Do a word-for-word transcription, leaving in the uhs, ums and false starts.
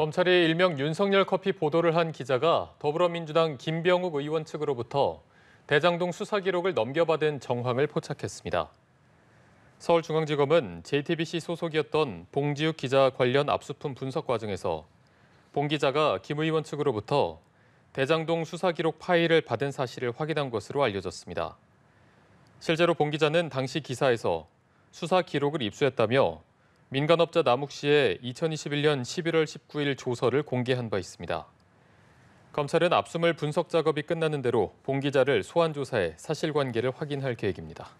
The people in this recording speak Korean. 검찰이 일명 윤석열 커피 보도를 한 기자가 더불어민주당 김병욱 의원 측으로부터 대장동 수사 기록을 넘겨받은 정황을 포착했습니다. 서울중앙지검은 제이티비씨 소속이었던 봉지욱 기자 관련 압수품 분석 과정에서 봉 기자가 김 의원 측으로부터 대장동 수사 기록 파일을 받은 사실을 확인한 것으로 알려졌습니다. 실제로 봉 기자는 당시 기사에서 수사 기록을 입수했다며 민간업자 남욱 씨의 이천이십일년 십일월 십구일 조서를 공개한 바 있습니다. 검찰은 압수물 분석 작업이 끝나는 대로 봉 기자를 소환 조사해 사실관계를 확인할 계획입니다.